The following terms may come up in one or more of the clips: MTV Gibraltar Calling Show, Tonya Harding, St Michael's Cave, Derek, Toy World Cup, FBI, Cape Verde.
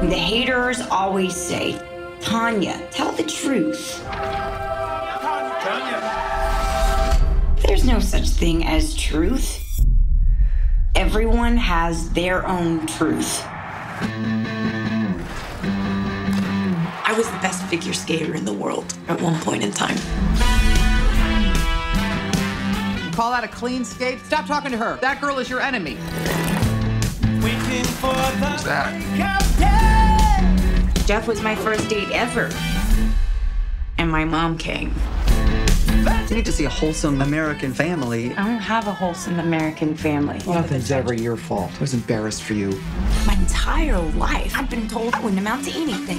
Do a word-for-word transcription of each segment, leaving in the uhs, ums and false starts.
The haters always say, Tonya, tell the truth. Tonya. There's no such thing as truth. Everyone has their own truth. I was the best figure skater in the world at one point in time. Call out a clean skate. Stop talking to her. That girl is your enemy. Waiting for the Who's that? Jeff was my first date ever. And my mom came. You need to see a wholesome American family. I don't have a wholesome American family. Nothing's ever your fault. I was embarrassed for you. My entire life, I've been told I wouldn't amount to anything.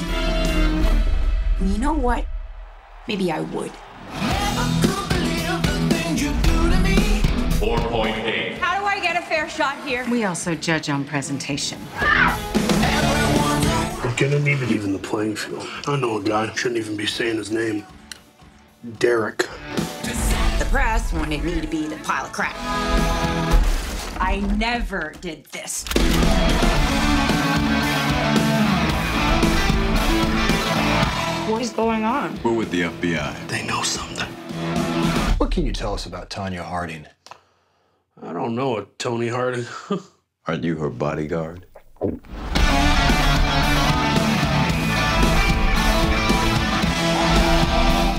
You know what? Maybe I would. four point eight. How do I get a fair shot here? We also judge on presentation. We're gonna need to even the playing field. I know a guy, shouldn't even be saying his name. Derek. The press wanted me to be the pile of crap. I never did this. What is going on? We're with the F B I. They know something. What can you tell us about Tonya Harding? I don't know a Tony Harding. Aren't you her bodyguard?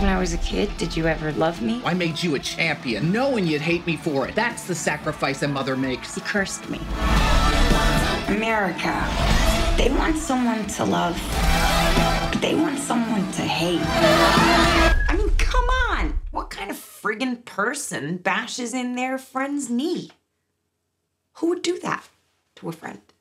When I was a kid, did you ever love me? I made you a champion, knowing you'd hate me for it. That's the sacrifice a mother makes. He cursed me. America, they want someone to love, but they want someone to hate. I mean, come on. What kind of friggin' person bashes in their friend's knee? Who would do that to a friend?